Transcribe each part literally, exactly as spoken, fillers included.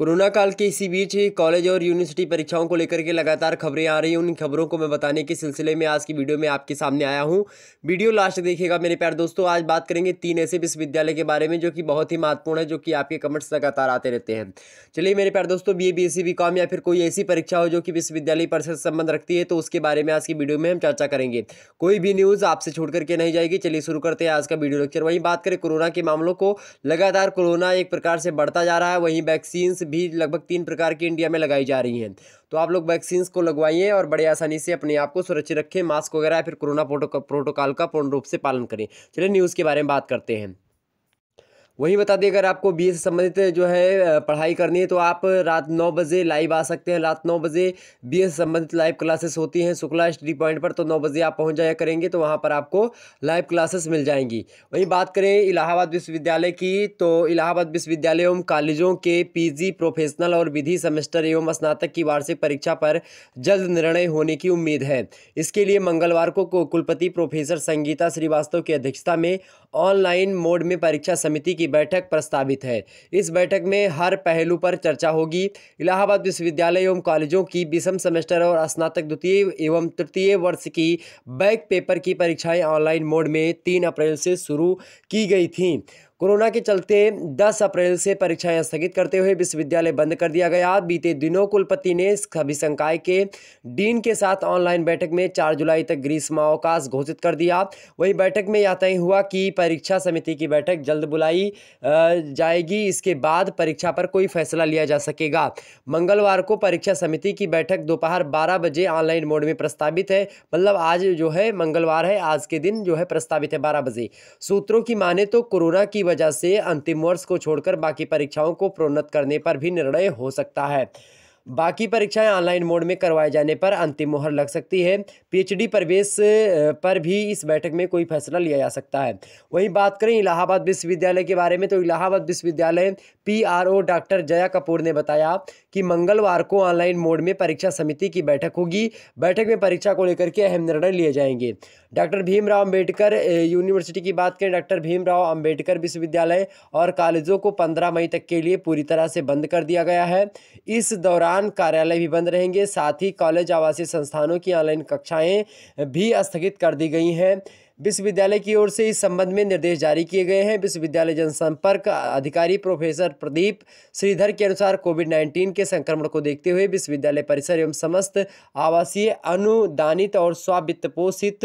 Corona काल के इसी बीच कॉलेज और यूनिवर्सिटी परीक्षाओं को लेकर के लगातार खबरें आ रही हैं। उन खबरों को मैं बताने के सिलसिले में आज की वीडियो में आपके सामने आया हूं। वीडियो लास्ट देखिएगा मेरे प्यारे दोस्तों। आज बात करेंगे तीन ऐसे विश्वविद्यालय के बारे में जो कि बहुत ही महत्वपूर्ण है, जो कि आपके कमेंट्स लगातार आते रहते हैं। चलिए मेरे प्यारे दोस्तों, B A B S C B com या फिर कोई ऐसी परीक्षा हो जो कि विश्वविद्यालय परिषद से संबंध रखती है तो उसके बारे में आज की वीडियो में हम चर्चा करेंगे। कोई भी न्यूज़ आपसे छोड़ करके नहीं जाएगी। चलिए शुरू करते हैं आज का वीडियो लेक्चर। वहीं बात करें कोरोना के मामलों को, लगातार कोरोना एक प्रकार से बढ़ता जा रहा है। वहीं वैक्सीन्स भी लगभग तीन प्रकार की इंडिया में लगाई जा रही हैं, तो आप लोग वैक्सीन्स को लगवाइए और बड़े आसानी से अपने आप को सुरक्षित रखें। मास्क वगैरह फिर कोरोना प्रोटोकॉल का पूर्ण रूप से पालन करें। चलिए न्यूज़ के बारे में बात करते हैं। वहीं बता दें, अगर आपको बी ए से संबंधित जो है पढ़ाई करनी है तो आप रात नौ बजे लाइव आ सकते हैं। रात नौ बजे बी ए से संबंधित लाइव क्लासेस होती हैं शुक्ला स्टडी पॉइंट पर, तो नौ बजे आप पहुंच जाया करेंगे तो वहां पर आपको लाइव क्लासेस मिल जाएंगी। वहीं बात करें इलाहाबाद विश्वविद्यालय की, तो इलाहाबाद विश्वविद्यालय एवं कॉलेजों के पी जी प्रोफेशनल और विधि सेमेस्टर एवं स्नातक की वार्षिक परीक्षा पर जल्द निर्णय होने की उम्मीद है। इसके लिए मंगलवार को कुलपति प्रोफेसर संगीता श्रीवास्तव की अध्यक्षता में ऑनलाइन मोड में परीक्षा समिति की बैठक प्रस्तावित है। इस बैठक में हर पहलू पर चर्चा होगी। इलाहाबाद विश्वविद्यालय एवं कॉलेजों की विषम सेमेस्टर और स्नातक द्वितीय एवं तृतीय वर्ष की बैक पेपर की परीक्षाएं ऑनलाइन मोड में तीन अप्रैल से शुरू की गई थीं। कोरोना के चलते दस अप्रैल से परीक्षाएं स्थगित करते हुए विश्वविद्यालय बंद कर दिया गया। बीते दिनों कुलपति ने सभी संकाय के डीन के साथ ऑनलाइन बैठक में चार जुलाई तक ग्रीष्मावकाश घोषित कर दिया। वहीं बैठक में यह तय हुआ कि परीक्षा समिति की बैठक जल्द बुलाई जाएगी। इसके बाद परीक्षा पर कोई फैसला लिया जा सकेगा। मंगलवार को परीक्षा समिति की बैठक दोपहर बारह बजे ऑनलाइन मोड में प्रस्तावित है, मतलब आज जो है मंगलवार है, आज के दिन जो है प्रस्तावित है बारह बजे। सूत्रों की माने तो कोरोना की वजह से अंतिम वर्ष को छोड़कर बाकी परीक्षाओं को प्रोन्नत करने पर भी निर्णय हो सकता है। बाकी परीक्षाएं ऑनलाइन मोड में करवाए जाने पर अंतिम मोहर लग सकती है। पीएचडी प्रवेश पर भी इस बैठक में कोई फैसला लिया जा सकता है। वहीं बात करें इलाहाबाद विश्वविद्यालय के बारे में, तो इलाहाबाद विश्वविद्यालय पीआरओ डॉक्टर जया कपूर ने बताया कि मंगलवार को ऑनलाइन मोड में परीक्षा समिति की बैठक होगी। बैठक में परीक्षा को लेकर के अहम निर्णय लिए जाएंगे। डॉक्टर भीम राव अम्बेडकर यूनिवर्सिटी की बात करें, डॉक्टर भीम राव अम्बेडकर विश्वविद्यालय और कॉलेजों को पंद्रह मई तक के लिए पूरी तरह से बंद कर दिया गया है। इस दौरान कार्यालय भी बंद रहेंगे। साथ ही कॉलेज आवासीय संस्थानों की ऑनलाइन कक्षाएं भी स्थगित कर दी गई हैं। विश्वविद्यालय की ओर से इस संबंध में निर्देश जारी किए गए हैं। विश्वविद्यालय जनसंपर्क अधिकारी प्रोफेसर प्रदीप श्रीधर के अनुसार कोविड उन्नीस के संक्रमण को देखते हुए विश्वविद्यालय परिसर एवं समस्त आवासीय अनुदानित और स्वावित्त पोषित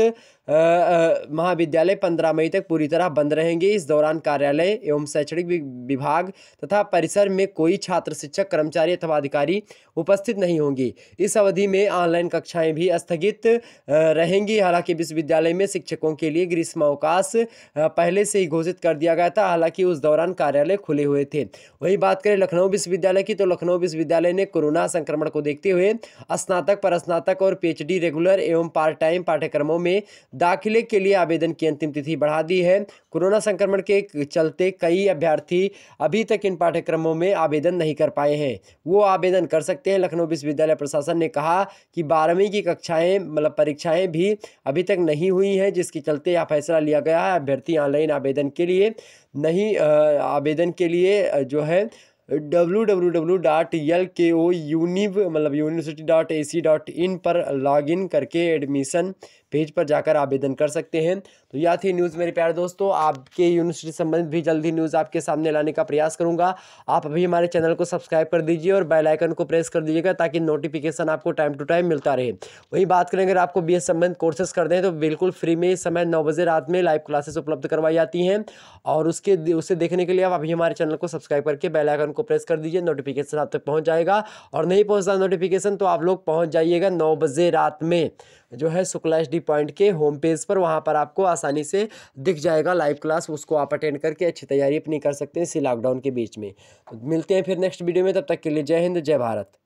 महाविद्यालय पंद्रह मई तक पूरी तरह बंद रहेंगे। इस दौरान कार्यालय एवं शैक्षणिक विभाग तथा परिसर में कोई छात्र, शिक्षक, कर्मचारी अथवा अधिकारी उपस्थित नहीं होंगे। इस अवधि में ऑनलाइन कक्षाएँ भी स्थगित रहेंगी। हालांकि विश्वविद्यालय में शिक्षकों के लिए ग्रीष्मावकाश पहले से ही घोषित कर दिया गया था, हालांकि उस दौरान कार्यालय खुले हुए थे। वहीं बात करें लखनऊ विश्वविद्यालय की, तो लखनऊ विश्वविद्यालय ने कोरोना संक्रमण को देखते हुए स्नातक, परस्नातक और पीएचडी रेगुलर एवं पार्ट टाइम पाठ्यक्रमों में दाखिले के लिए आवेदन की अंतिम तिथि बढ़ा दी है। कोरोना संक्रमण के चलते कई अभ्यर्थी अभी तक इन पाठ्यक्रमों में आवेदन नहीं कर पाए हैं, वो आवेदन कर सकते हैं। लखनऊ विश्वविद्यालय प्रशासन ने कहा कि बारहवीं की कक्षाएं मतलब परीक्षाएं भी अभी तक नहीं हुई हैं, जिसके चलते यह फैसला लिया गया है। अभ्यर्थी ऑनलाइन आवेदन के लिए नहीं आवेदन के लिए जो है W W W dot L K O univ मतलब university dot A C dot in पर लॉगिन करके एडमिशन पेज पर जाकर आवेदन कर सकते हैं। तो यह थी न्यूज़ मेरे प्यारे दोस्तों। आपके यूनिवर्सिटी संबंधित भी जल्द ही न्यूज़ आपके सामने लाने का प्रयास करूंगा। आप अभी हमारे चैनल को सब्सक्राइब कर दीजिए और बेल आइकन को प्रेस कर दीजिएगा ताकि नोटिफिकेशन आपको टाइम टू टाइम मिलता रहे। वहीं बात करें, अगर आपको बी एस संबंधित कोर्सेज करते हैं तो बिल्कुल फ्री में इस समय नौ बजे रात में लाइव क्लासेस उपलब्ध करवाई जाती हैं, और उसके उसे देखने के लिए आप अभी हमारे चैनल को सब्सक्राइब करके बेल आइकन को प्रेस कर दीजिए। नोटिफिकेशन आप तक पहुँच जाएगा, और नहीं पहुँचता नोटिफिकेशन तो आप लोग पहुँच जाइएगा नौ बजे रात में जो है शुक्ला स्टडी पॉइंट के होम पेज पर। वहाँ पर आपको आसानी से दिख जाएगा लाइव क्लास, उसको आप अटेंड करके अच्छी तैयारी अपनी कर सकते हैं इसी लॉकडाउन के बीच में। तो मिलते हैं फिर नेक्स्ट वीडियो में, तब तक के लिए जय हिंद, जय भारत।